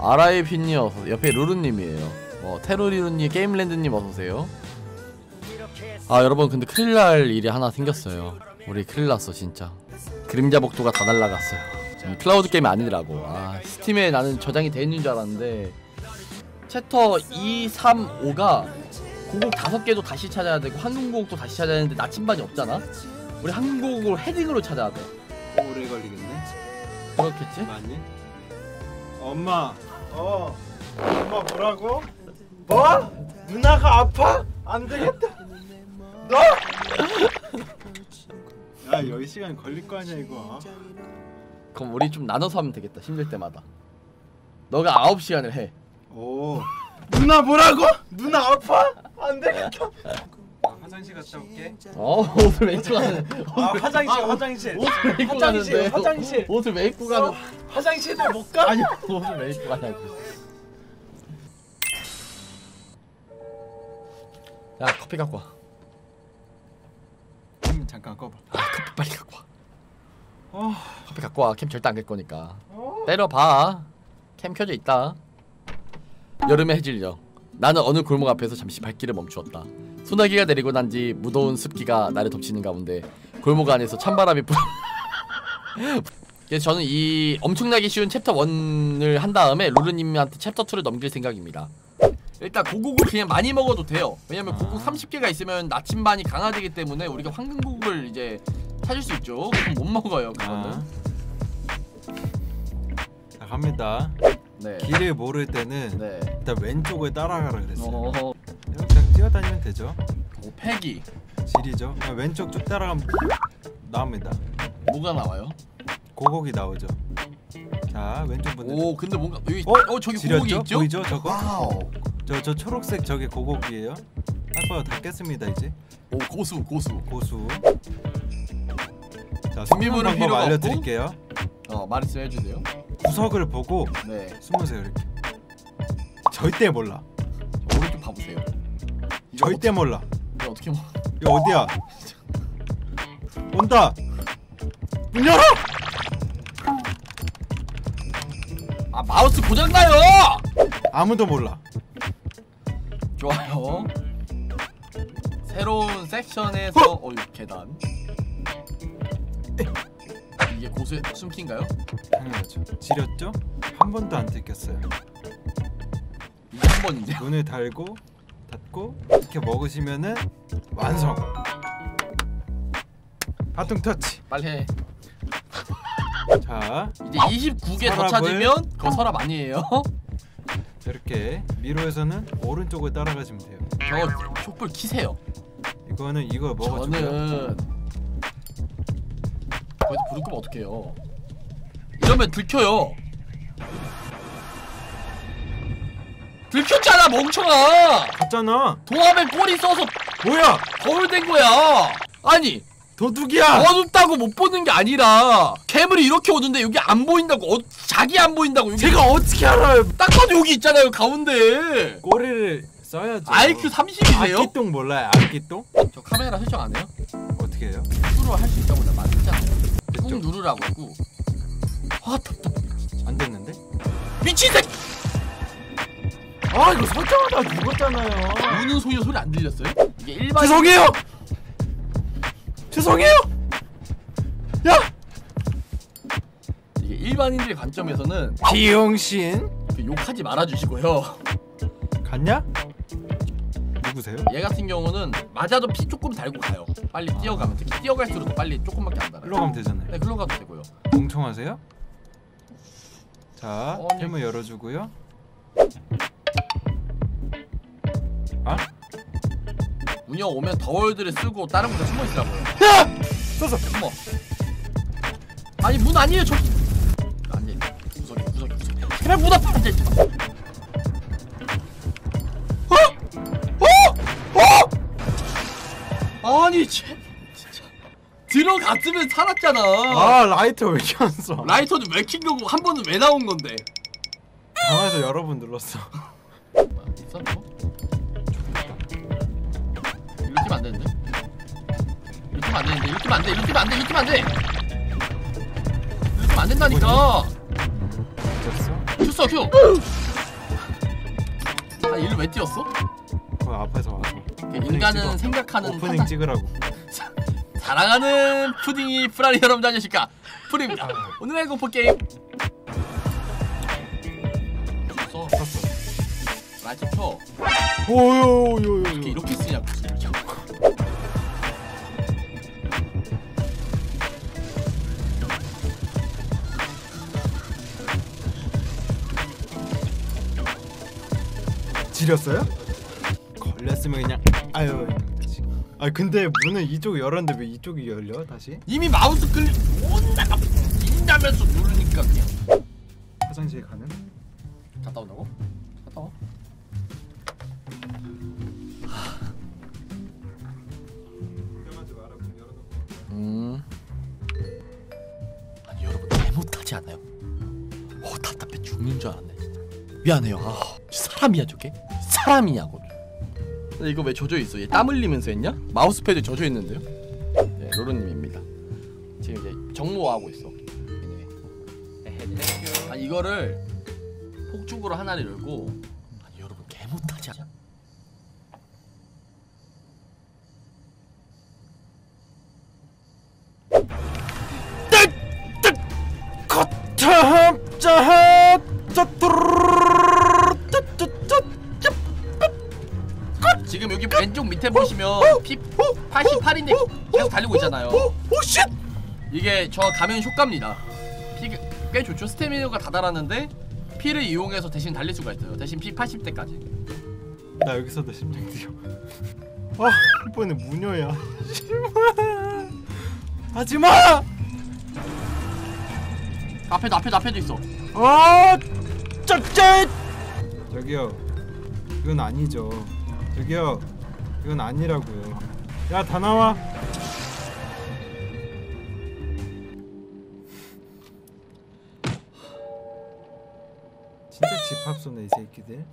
아라이핀님 어서, 옆에 루루님이에요. 테루리루님, 게임랜드님 어서오세요. 아 여러분 근데 큰일날 일이 하나 생겼어요. 우리 큰일났어 진짜. 그림자 복도가 다 날라갔어요. 클라우드 게임이 아니더라고. 아 스팀에 나는 저장이 돼 있는 줄 알았는데 챕터 2, 3, 5가 고곡 5개도 다시 찾아야 되고 한국 고곡도 다시 찾아야 되는데 나침반이 없잖아? 우리 한국 고곡을 헤딩으로 찾아야 돼. 오래 걸리겠네? 그렇겠지? 많이? 엄마 엄마 뭐라고? 뭐? 누나가 아파? 안되겠다 너? 야 10시간 걸릴거 아니야 이거. 그럼 우리 좀 나눠서 하면 되겠다. 힘들 때마다 너가 9시간을 해. 오 누나 뭐라고? 누나 아파? 안되겠다. 화장실 갔다 올게. 옷을 왜 입고 가는? 아 화장실. 옷을 왜 입고 가는데? 화장실. 옷을 왜 입고 가는? 화장실도 못 가? 아니 옷을 왜 입고 가냐고. 야 커피 갖고 와. 캠 잠깐 꺼봐. 아 커피 빨리 갖고 와. 커피 갖고 와. 캠 절대 안 깰 거니까. 때려봐. 캠 켜져 있다. 여름의 해질녘. 나는 어느 골목 앞에서 잠시 발길을 멈추었다. 소나기가 내리고 난 뒤 무더운 습기가 나를 덮치는 가운데 골목 안에서 찬바람이 불. 그래서 저는 이 엄청나게 쉬운 챕터 1을 한 다음에 루루님한테 챕터 2를 넘길 생각입니다. 일단 고국을 그냥 많이 먹어도 돼요. 왜냐면 고국 30개가 있으면 나침반이 강화되기 때문에 우리가 황금고국을 이제 찾을 수 있죠. 그럼 못 먹어요 그거는. 자 갑니다. 네. 길을 모를 때는 네. 일단 왼쪽을 따라가라 그랬어요. 그냥 뛰어다니면 되죠. 오 패기 질이죠. 그냥 왼쪽 쭉 따라가면 나옵니다. 뭐가 나와요? 고곡이 나오죠. 자 왼쪽 분들. 오 근데 뭔가 여기 저기 지렸죠? 고곡이 있죠? 보이죠 저거? 와우. 저 초록색 저게 고곡이에요. 아빠가 다 깼습니다 이제. 오 고수. 자 숨는 방법 알려드릴게요. 말씀 해주세요. 구석을 보고 네. 숨으세요 이렇게. 절대 몰라. 오른쪽 봐보세요. 절대 어떻게, 몰라. 이거 어떻게 몰라? 이거 어디야? 온다. 문 열어! 아 마우스 고장나요! 아무도 몰라. 좋아요. 새로운 섹션에서 계단. 이게 고수의 숨기인가요? 당연하죠. 지렸죠? 한 번도 안 들켰어요. 이게 한 번인데? 눈을 달고 닫고 이렇게 먹으시면은 완성. 바통 터치. 빨리 해. 자 이제 29개 더 찾으면 그거 서랍 아니에요? 이렇게 미로에서는 오른쪽을 따라가시면 돼요. 저 촛불 키세요. 이거는 이거 먹어주고요. 저는 거기서 불을 끄면 어떡해요. 이러면 들켜요. 들켰잖아 멍청아. 갔잖아. 도합에 꼬리 써서 뭐야 거울된 거야. 아니 도둑이야. 어둡다고 못 보는 게 아니라 괴물이 이렇게 오는데 여기 안 보인다고. 자기 안 보인다고. 여기. 제가 어떻게 알아요. 딱 봐도 여기 있잖아요 가운데. 꼬리를 써야죠. IQ 30이세요? 악기똥 몰라요 악기똥? 저 카메라 설정 안 해요? 어떻게 해요? 수로 할 수 있다고 나 말했잖아요. 꾹 누르라고 하고. 아 답답해. 안 됐는데? 미친 새끼! 아 이거 설정하다 죽었잖아요. 우는 소리 안 들렸어요? 이게 일반 죄송해요! 죄송해요! 야! 이게 일반인들의 관점에서는 비용신 욕하지 말아주시고요. 갔냐? 누구세요? 얘 같은 경우는 맞아도 피 조금 달고 가요. 빨리 뛰어가면. 특히 뛰어갈수록 빨리 조금밖에 안 달아요. 흘러가면 되잖아요. 네 흘러가도 되고요. 멍청하세요? 자 햄을 열어주고요. 아? 운영 오면 더월드를 쓰고 다른 곳에 숨어있으라고요. 야! 썼어! 숨어. 아니 문 아니에요 저기. 아니에요. 구석이 그래 문 앞에 앉아있어. 아니 진짜 들어갔으면 살았잖아. 아 라이터 왜 켜 안 써? 라이터는 왜 킨 거고 한 번은 왜 나온 건데? 방에서 여러 번 눌렀어. 이렇게 안 되는데? 이렇게 안 된다니까. 됐어. 쏘 큐. 아 일로 왜 뛰었어? 앞에서 와서. 인간은 찍어. 생각하는 오프닝 판단. 찍으라고. 사랑하는 푸딩이 프라리 여러분 안녕하십니까? 푸딩입니다. 오늘의 공포 게임. 썼어. 라이트 켜. 오요요요. 이렇게 쓰냐고. 지렸어요? 걸렸으면 그냥 아유. 아 근데 문은 이쪽이 열었는데 왜 이쪽이 열려? 다시? 이미 마우스 끌리 온다가 인다면서 누르니까 그냥. 화장실에 가는? 갔다 온다고? 갔다 와. 아니 여러분 잘못하지 않아요? 오 답답해 죽는 줄 알았네. 미안해요. 아, 사람이야 저게? 사람이냐고. 근데 이거 왜 젖어있어? 얘 땀 흘리면서 했냐? 마우스패드 젖어있는데요? 네 로로님입니다. 지금 이제 정모하고 있어. 아 이거를 폭죽으로 하나를 열고. 아니 여러분 개못하지 않아? 지금 여기 왼쪽 밑에 보시면 피 88인데 계속 달리고 있잖아요. 오쉣! 이게 저 가면 효과입니다. 피 꽤 좋죠. 스태미너가 다 달았는데 피를 이용해서 대신 달릴 수가 있어요. 대신 피 80대까지. 나 여기서도 심장 뛰어. 아 이번에 무녀야. 하지마! 앞에도 있어. 아 짝짓! 저기요 이건 아니죠. 저기요 이건 아니라고요. 야 다 나와. 진짜 집합소네 이 새끼들.